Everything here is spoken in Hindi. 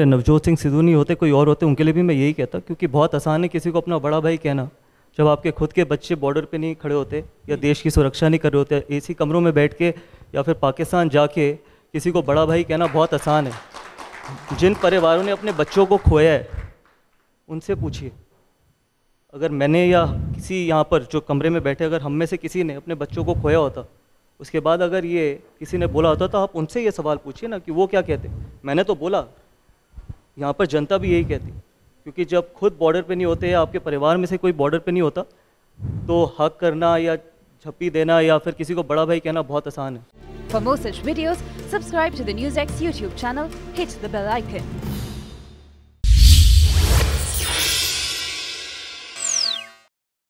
नवजोत सिंह सिद्धू नहीं होते कोई और होते उनके लिए भी मैं यही कहता, क्योंकि बहुत आसान है किसी को अपना बड़ा भाई कहना जब आपके खुद के बच्चे बॉर्डर पे नहीं खड़े होते या देश की सुरक्षा नहीं कर रहे होते। ऐसी कमरों में बैठ के या फिर पाकिस्तान जाके किसी को बड़ा भाई कहना बहुत आसान है। जिन परिवारों ने अपने बच्चों को खोया है उनसे पूछिए, अगर मैंने या किसी यहाँ पर जो कमरे में बैठे अगर हम में से किसी ने अपने बच्चों को खोया होता, उसके बाद अगर ये किसी ने बोला होता तो आप उनसे ये सवाल पूछिए ना कि वो क्या कहते। मैंने तो बोला, यहाँ पर जनता भी यही कहती, क्योंकि जब खुद बॉर्डर पे नहीं होते या आपके परिवार में से कोई बॉर्डर पे नहीं होता तो हक करना या झप्पी देना या फिर किसी को बड़ा भाई कहना बहुत आसान है। For more such videos, subscribe to the NewsX YouTube channel, hit the bell icon.